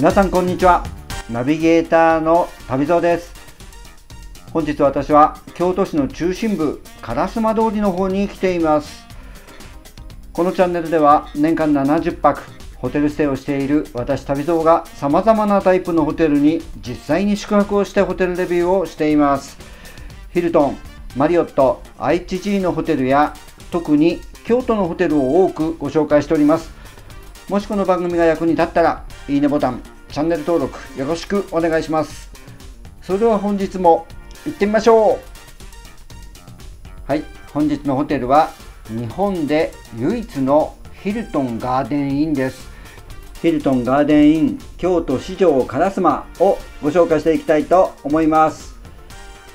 皆さんこんにちは。ナビゲーターの旅蔵です。本日私は京都市の中心部烏丸通りの方に来ています。このチャンネルでは年間70泊ホテルステイをしている私旅蔵がさまざまなタイプのホテルに実際に宿泊をしてホテルレビューをしています。ヒルトン、マリオット、IHG のホテルや特に京都のホテルを多くご紹介しております。もしこの番組が役に立ったらいいねボタン、チャンネル登録よろしくお願いします。それでは本日も行ってみましょう。はい、本日のホテルは日本で唯一のヒルトンガーデンインです。ヒルトンガーデンイン京都四条烏丸をご紹介していきたいと思います。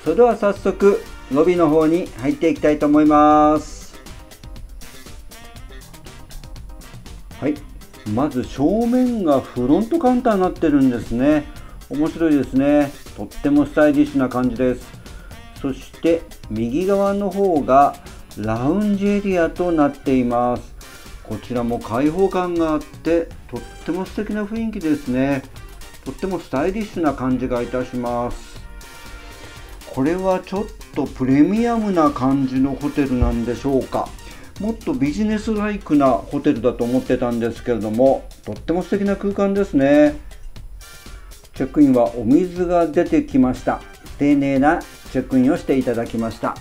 それでは早速ロビーの方に入っていきたいと思います。はい、まず正面がフロントカウンターになってるんですね。面白いですね。とってもスタイリッシュな感じです。そして右側の方がラウンジエリアとなっています。こちらも開放感があってとっても素敵な雰囲気ですね。とってもスタイリッシュな感じがいたします。これはちょっとプレミアムな感じのホテルなんでしょうか。もっとビジネスライクなホテルだと思ってたんですけれども、とっても素敵な空間ですね。チェックインはお水が出てきました。丁寧なチェックインをしていただきました。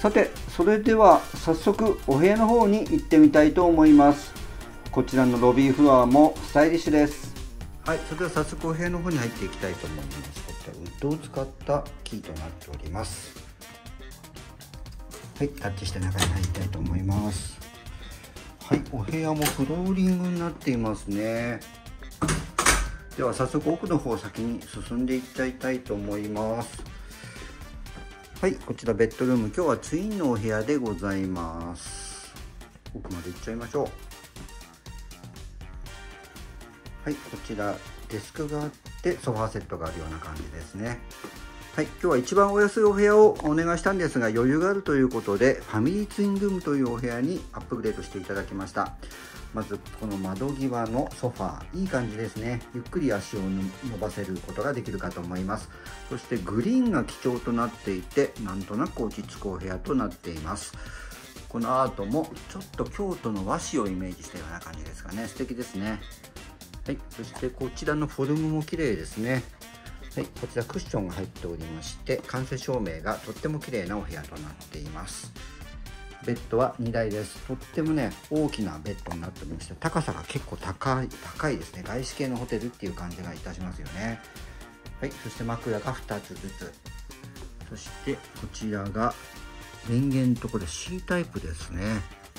さて、それでは早速お部屋の方に行ってみたいと思います。こちらのロビーフロアもスタイリッシュです。はい、それでは早速お部屋の方に入っていきたいと思います。こちらウッドを使ったキーとなっております。はい、タッチして中に入りたいと思います。はい、お部屋もフローリングになっていますね。では早速奥の方を先に進んでいただきたいと思います。はい、こちらベッドルーム、今日はツインのお部屋でございます。奥まで行っちゃいましょう。はい、こちらデスクがあってソファーセットがあるような感じですね。はい、今日は一番お安いお部屋をお願いしたんですが、余裕があるということでファミリーツインルームというお部屋にアップグレードしていただきました。まずこの窓際のソファー、いい感じですね。ゆっくり足を伸ばせることができるかと思います。そしてグリーンが基調となっていて、なんとなく落ち着くお部屋となっています。このアートもちょっと京都の和紙をイメージしたような感じですかね。素敵ですね。はい、そしてこちらのフォルムも綺麗ですね。はい、こちらクッションが入っておりまして、間接照明がとっても綺麗なお部屋となっています。ベッドは2台です。とってもね、大きなベッドになっておりまして、高さが結構高いですね。外資系のホテルっていう感じがいたしますよね。はい、そして枕が2つずつ。そしてこちらが電源とこれ C タイプですね。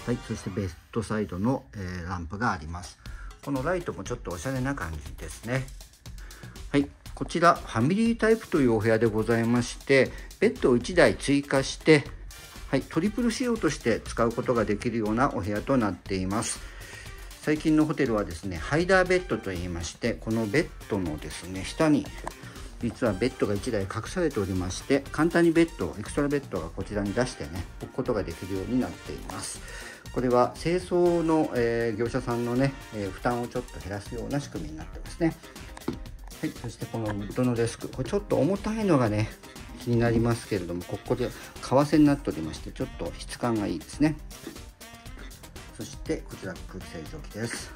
はい、そしてベッドサイドの、ランプがあります。このライトもちょっとおしゃれな感じですね。はい、こちらファミリータイプというお部屋でございまして、ベッドを1台追加して、はい、トリプル仕様として使うことができるようなお部屋となっています。最近のホテルはですね、ハイダーベッドといいまして、このベッドのですね、下に実はベッドが1台隠されておりまして、簡単にベッド、エクストラベッドがこちらに出してね、置くことができるようになっています。これは清掃の、業者さんのね、負担をちょっと減らすような仕組みになってますね。はい、そしてこのウッドのデスク、これちょっと重たいのがね、気になりますけれども、ここで革製になっておりまして、ちょっと質感がいいですね。そしてこちら空気清浄機です。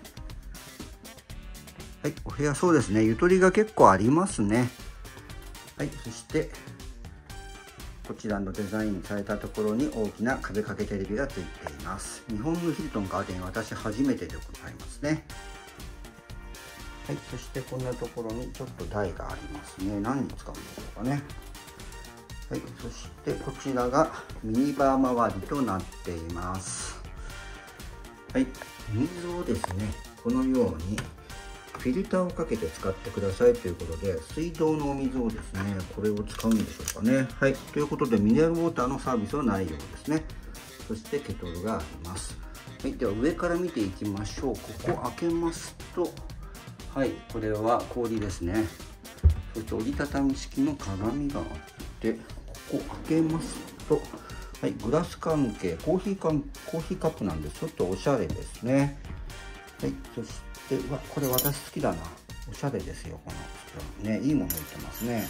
はい、お部屋、そうですね、ゆとりが結構ありますね。はい、そしてこちらのデザインされたところに大きな壁掛けテレビがついています。日本のヒルトンガーデン、私初めてでございますね。はい、そしてこんなところにちょっと台がありますね。何に使うんでしょうかね。はい、そしてこちらがミニバー周りとなっています。はい、水をですね、このようにフィルターをかけて使ってくださいということで、水道のお水をですね、これを使うんでしょうかね。はい、ということでミネラルウォーターのサービスはないようですね。そしてケトルがあります。はい、では上から見ていきましょう。ここ開けますと、はい、これは氷ですね。そして折りたたみ式の鏡があって、ここ開けますと、はい、グラス関係、コーヒーカップなんで、ちょっとおしゃれですね。はい、そしてこれ私好きだな。おしゃれですよ、このね、いいもの入ってますね。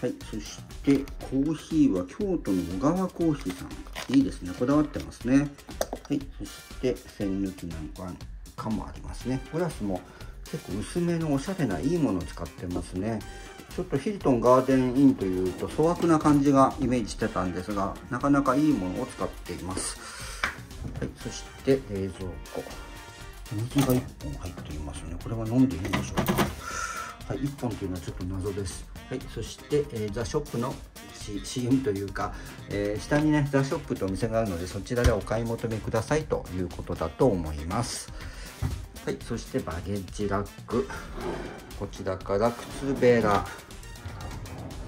はい、そしてコーヒーは京都の小川コーヒーさん、いいですね、こだわってますね。はい、そして栓抜きなんかもありますね。グラスも結構薄めのおしゃれないいものを使ってますね。ちょっとヒルトンガーデンインというと粗悪な感じがイメージしてたんですが、なかなかいいものを使っています。はい、そして冷蔵庫、水が1本入っていますね。これは飲んでいいんでしょうか。はい、1本というのはちょっと謎です。はい、そして、ザ・ショップの CM というか、下にねザ・ショップとお店があるので、そちらでお買い求めくださいということだと思います。はい、そしてバゲッジラック、こちらから靴べら、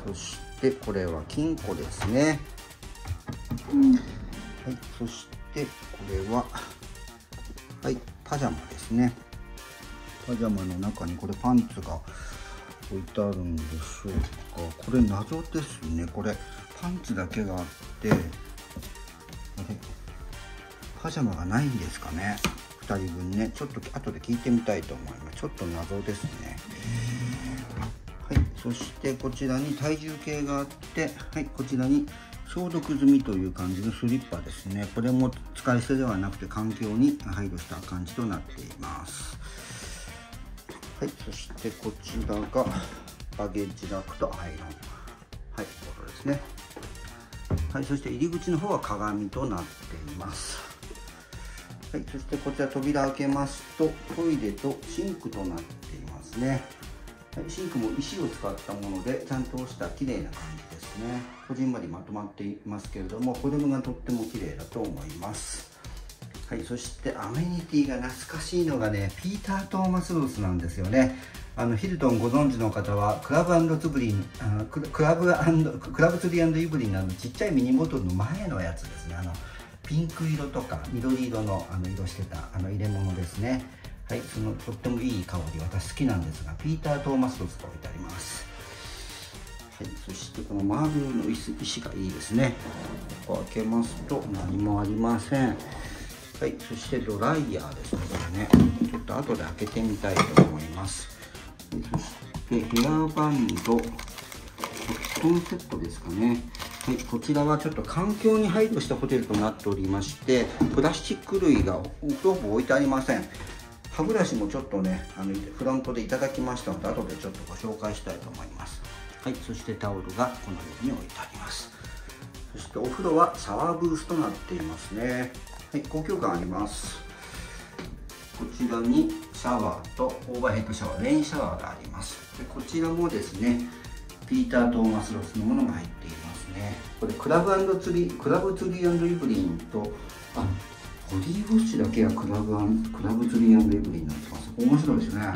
そしてこれは金庫ですね。はい、そしてこれは、はい、パジャマですね。パジャマの中にこれパンツが置いてあるんでしょうか。これ謎ですね。これパンツだけがあって、パジャマがないんですかね、2人分ね。ちょっと後で聞いてみたいと思います。ちょっと謎ですね。はい、そしてこちらに体重計があって、はい、こちらに消毒済みという感じのスリッパですね。これも使い捨てではなくて環境に配慮した感じとなっています。はい、そしてこちらがバゲッジラックとアイロン、はい、これですね。はい、そして入り口の方は鏡となっています。はい、そしてこちら扉開けますとトイレとシンクとなっていますね。はい、シンクも石を使ったものでちゃんとした綺麗な感じですね。こじんまりまとまっていますけれども、フォルムがとっても綺麗だと思います。はい、そしてアメニティが懐かしいのがね、ピーター・トーマス・ロスなんですよね。ヒルトンご存知の方はクラブツリー&イブリンのちっちゃいミニボトルの前のやつですね。ピンク色とか緑色の色してた入れ物ですね。はい、そのとってもいい香り、私好きなんですが、ピーター・トーマス・ロスが置いてあります。はい、そしてこのマーブルの石がいいですね。ここ開けますと何もありません。はい、そしてドライヤーですね。これね、ちょっと後で開けてみたいと思います。そしてヘアバンド、コットンセットですかね。はい、こちらはちょっと環境に配慮したホテルとなっておりまして、プラスチック類がほぼ置いてありません。歯ブラシもちょっとねフロントでいただきましたので、後でちょっとご紹介したいと思います。はい、そしてタオルがこのように置いてあります。そしてお風呂はシャワーブースとなっていますね。はい、高級感あります。こちらにシャワーとオーバーヘッドシャワー、レインシャワーがあります。でこちらもですね、ピーター・トーマス・ロスのものが入っていますね。これクラブツリー&イブリンとボディウォッシュだけはクラブツリー&イブリンになってます。面白いですね。は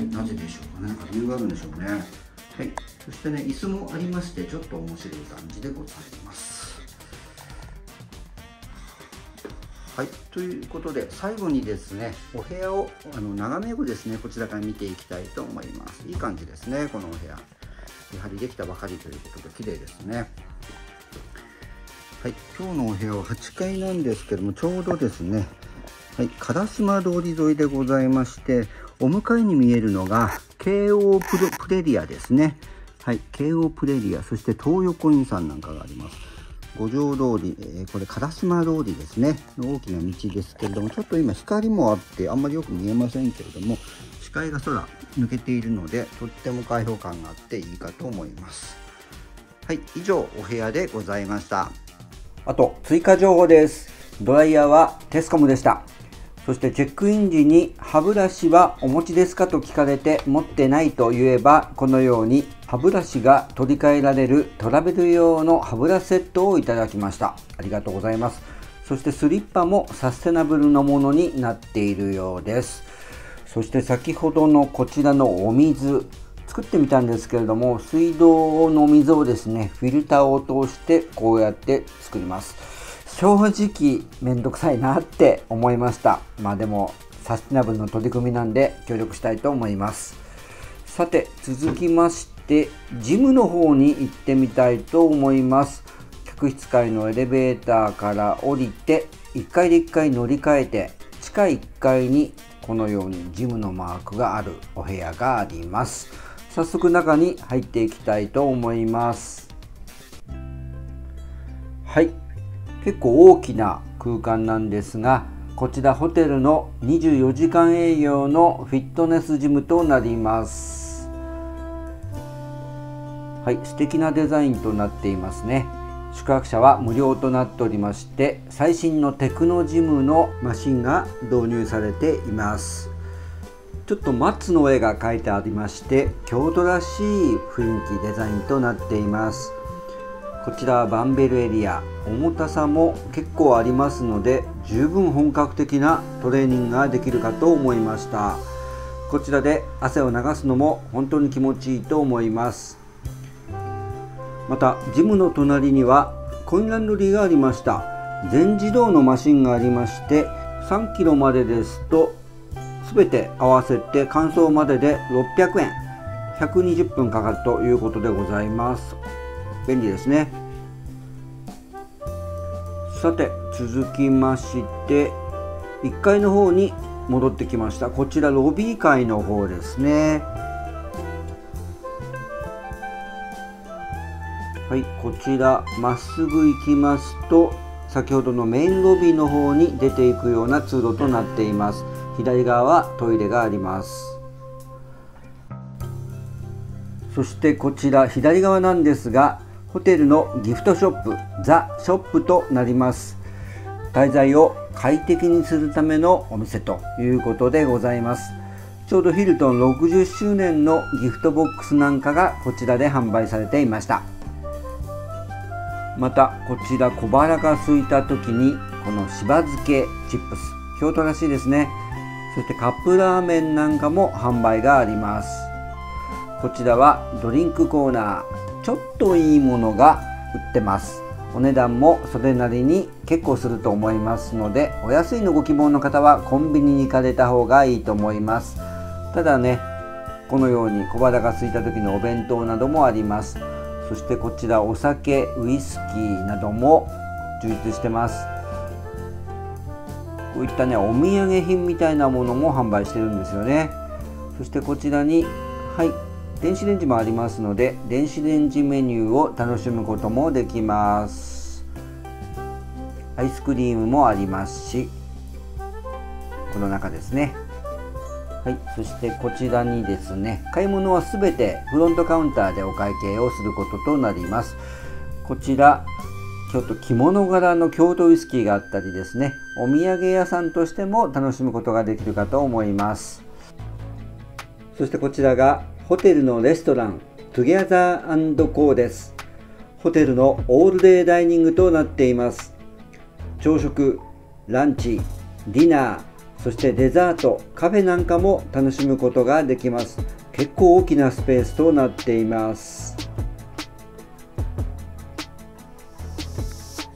い、なぜでしょうかね。なんか理由があるんでしょうね。はい、そしてね、椅子もありまして、ちょっと面白い感じでございます。はい、ということで最後にですね、お部屋を眺めをですね、こちらから見ていきたいと思います。いい感じですね。このお部屋、やはりできたばかりということで綺麗ですね。はい、今日のお部屋は8階なんですけども、ちょうどですね、はい、烏丸通り沿いでございまして、お向かいに見えるのが京王プレリアですね。はい、京王プレリア、そして東横インさんなんかがあります。五条通り、これ烏丸通りですねの大きな道ですけれども、ちょっと今光もあってあんまりよく見えませんけれども、視界が空抜けているので、とっても開放感があっていいかと思います。はい、以上お部屋でございました。あと追加情報です。ドライヤーはテスコムでした。そしてチェックイン時に歯ブラシはお持ちですかと聞かれて、持ってないと言えば、このように歯ブラシが取り替えられるトラベル用の歯ブラシセットをいただきました。ありがとうございます。そしてスリッパもサステナブルのものになっているようです。そして先ほどのこちらのお水作ってみたんですけれども、水道の水をですね、フィルターを通してこうやって作ります。正直めんどくさいなって思いました。まあでもサステナブルの取り組みなんで協力したいと思います。さて続きまして、ジムの方に行ってみたいと思います。客室階のエレベーターから降りて、1階で1階乗り換えて、地下1階にこのようにジムのマークがあるお部屋があります。早速中に入っていきたいと思います。はい、結構大きな空間なんですが、こちらホテルの24時間営業のフィットネスジムとなります。はい、素敵なデザインとなっていますね。宿泊者は無料となっておりまして、最新のテクノジムのマシンが導入されています。ちょっと松の絵が描いてありまして、京都らしい雰囲気デザインとなっています。こちらはバンベルエリア、重たさも結構ありますので、十分本格的なトレーニングができるかと思いました。こちらで汗を流すのも本当に気持ちいいと思います。またジムの隣にはコインランドリーがありました。全自動のマシンがありまして、3キロまでですと全て合わせて乾燥までで600円、120分かかるということでございます。便利ですね。さて続きまして、1階の方に戻ってきました。こちらロビー階の方ですね。はい、こちらまっすぐ行きますと、先ほどのメインロビーの方に出ていくような通路となっています。左側はトイレがあります。そしてこちら左側なんですが、ホテルのギフトショップ、ザ・ショップとなります。滞在を快適にするためのお店ということでございます。ちょうどヒルトン60周年のギフトボックスなんかがこちらで販売されていました。またこちら小腹が空いた時にこのしば漬けチップス、京都らしいですね。そしてカップラーメンなんかも販売があります。こちらはドリンクコーナー、ちょっといいものが売ってます。お値段もそれなりに結構すると思いますので、お安いのご希望の方はコンビニに行かれた方がいいと思います。ただね、このように小腹が空いた時のお弁当などもあります。そしてこちらお酒、ウイスキーなども充実してます。こういったね、お土産品みたいなものも販売してるんですよね。そしてこちらに、はい、電子レンジもありますので、電子レンジメニューを楽しむこともできます。アイスクリームもありますし、この中ですね。はい、そしてこちらにですね、買い物は全てフロントカウンターでお会計をすることとなります。こちらちょっと着物柄の京都ウイスキーがあったりですね、お土産屋さんとしても楽しむことができるかと思います。そしてこちらがホテルのレストラン、トゥギャザー&コーです。ホテルのオールデイダイニングとなっています。朝食、ランチ、ディナー、そしてデザート、カフェなんかも楽しむことができます。結構大きなスペースとなっています。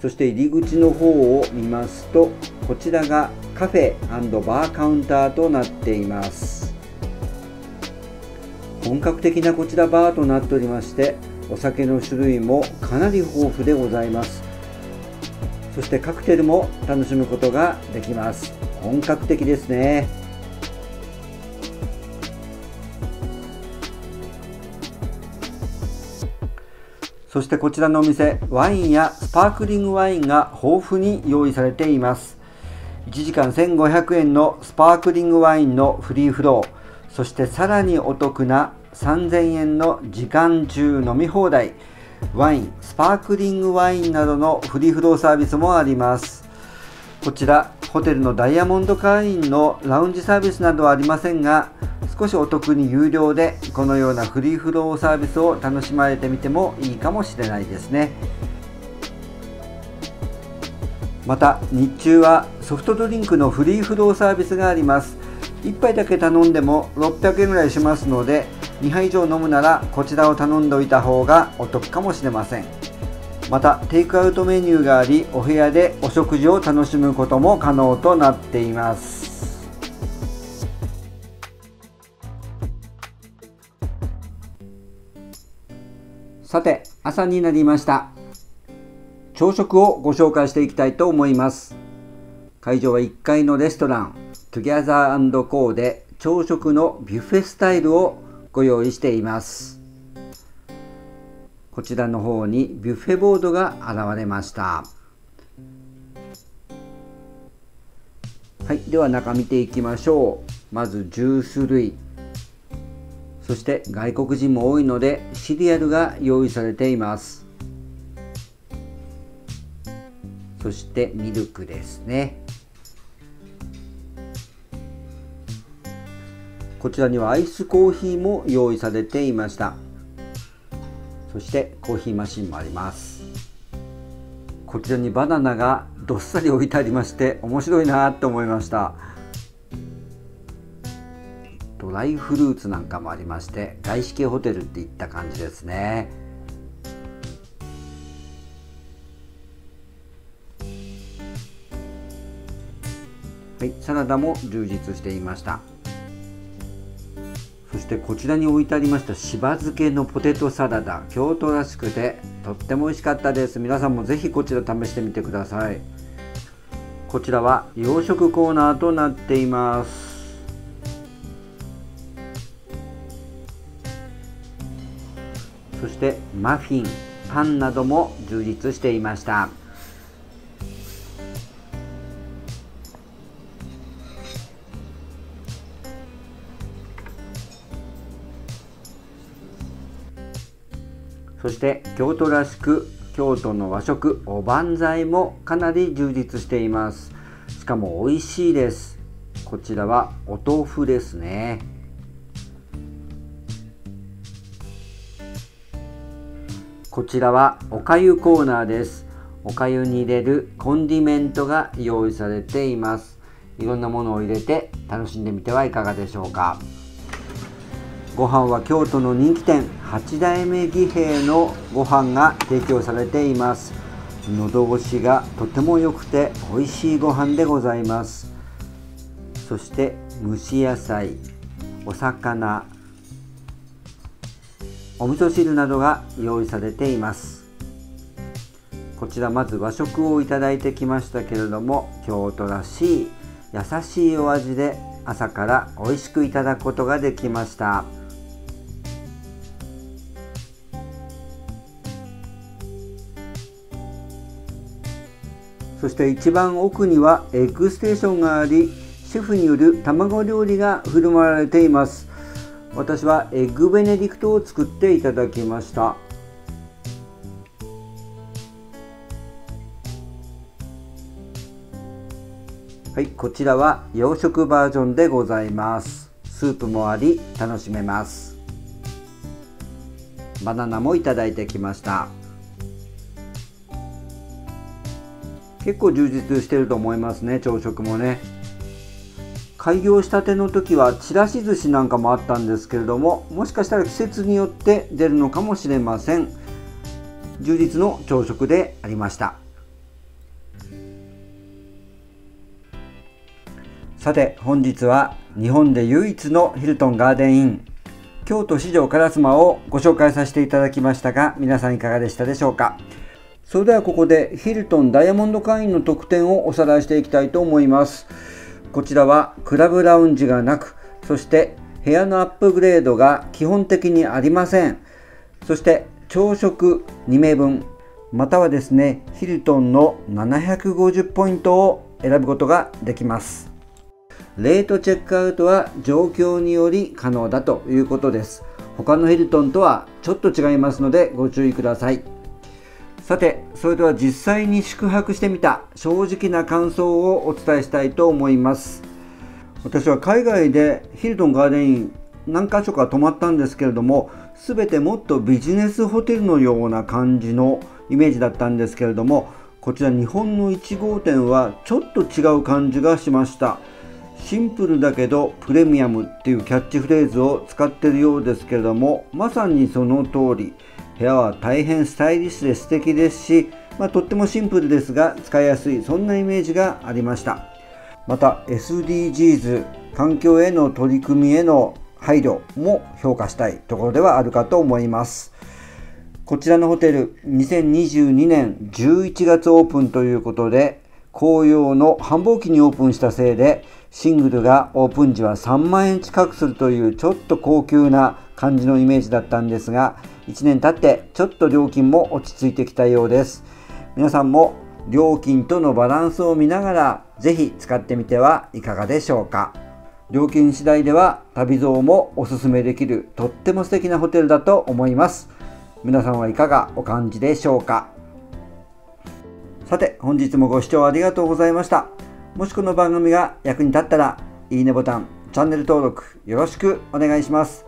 そして入り口の方を見ますと、こちらがカフェ&バーカウンターとなっています。本格的なこちらバーとなっておりまして、お酒の種類もかなり豊富でございます。そしてカクテルも楽しむことができます。本格的ですね。そしてこちらのお店、ワインやスパークリングワインが豊富に用意されています。1時間1500円のスパークリングワインのフリーフロー、そしてさらにお得な3000円の時間中飲み放題、ワイン、スパークリングワインなどのフリーフローサービスもあります。こちらホテルのダイヤモンド会員のラウンジサービスなどはありませんが、少しお得に有料でこのようなフリーフローサービスを楽しまれてみてもいいかもしれないですね。また日中はソフトドリンクのフリーフローサービスがあります。1杯だけ頼んでも600円ぐらいしますので、2杯以上飲むならこちらを頼んでおいた方がお得かもしれません。またテイクアウトメニューがあり、お部屋でお食事を楽しむことも可能となっています。さて朝になりました。朝食をご紹介していきたいと思います。会場は1階のレストラン、Together & Co. で朝食のビュッフェスタイルをご用意しています。こちらの方にビュッフェボードが現れました。はい、では中見ていきましょう。まずジュース類、そして外国人も多いのでシリアルが用意されています。そしてミルクですね。こちらにはアイスコーヒーも用意されていました。そしてコーヒーマシンもあります。こちらにバナナがどっさり置いてありまして、面白いなと思いました。ドライフルーツなんかもありまして、外資系ホテルっていった感じですね。はい、サラダも充実していました。そしてこちらに置いてありましたしば漬けのポテトサラダ、京都らしくてとっても美味しかったです。皆さんもぜひこちら試してみてください。こちらは洋食コーナーとなっています。そしてマフィン、パンなども充実していました。そして京都らしく京都の和食、おばんざいもかなり充実しています。しかも美味しいです。こちらはお豆腐ですね。こちらはおかゆコーナーです。おかゆに入れるコンディメントが用意されています。いろんなものを入れて楽しんでみてはいかがでしょうか。ご飯は京都の人気店8代目義兵のご飯が提供されています。喉越しがとても良くて美味しいご飯でございます。そして蒸し野菜、お魚、お味噌汁などが用意されています。こちらまず和食をいただいてきましたけれども、京都らしい優しいお味で朝から美味しくいただくことができました。そして一番奥にはエッグステーションがあり、シェフによる卵料理が振る舞われています。私はエッグベネディクトを作っていただきました。はい、こちらは洋食バージョンでございます。スープもあり楽しめます。バナナもいただいてきました。結構充実してると思いますね、朝食もね。開業したての時はちらし寿司なんかもあったんですけれども、もしかしたら季節によって出るのかもしれません。充実の朝食でありました。さて本日は日本で唯一のヒルトンガーデンイン京都四条烏丸をご紹介させていただきましたが、皆さんいかがでしたでしょうか。それではここでヒルトンダイヤモンド会員の特典をおさらいしていきたいと思います。こちらはクラブラウンジがなく、そして部屋のアップグレードが基本的にありません。そして朝食2名分、またはですねヒルトンの750ポイントを選ぶことができます。レートチェックアウトは状況により可能だということです。他のヒルトンとはちょっと違いますのでご注意ください。さてそれでは実際に宿泊してみた正直な感想をお伝えしたいと思います。私は海外でヒルトンガーデンイン何か所か泊まったんですけれども、全てもっとビジネスホテルのような感じのイメージだったんですけれども、こちら日本の1号店はちょっと違う感じがしました。シンプルだけどプレミアムっていうキャッチフレーズを使ってるようですけれども、まさにその通り。部屋は大変スタイリッシュで素敵ですし、とってもシンプルですが使いやすい、そんなイメージがありました。また SDGs 環境への取り組みへの配慮も評価したいところではあるかと思います。こちらのホテル2022年11月オープンということで、紅葉の繁忙期にオープンしたせいで、シングルがオープン時は3万円近くするというちょっと高級な感じのイメージだったんですが、1年経ってちょっと料金も落ち着いてきたようです。皆さんも料金とのバランスを見ながらぜひ使ってみてはいかがでしょうか。料金次第では旅ゾウもおすすめできるとっても素敵なホテルだと思います。皆さんはいかがお感じでしょうか。さて、本日もご視聴ありがとうございました。もしこの番組が役に立ったら、いいねボタン、チャンネル登録よろしくお願いします。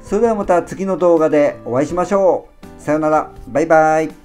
それではまた次の動画でお会いしましょう。さようなら、バイバイ。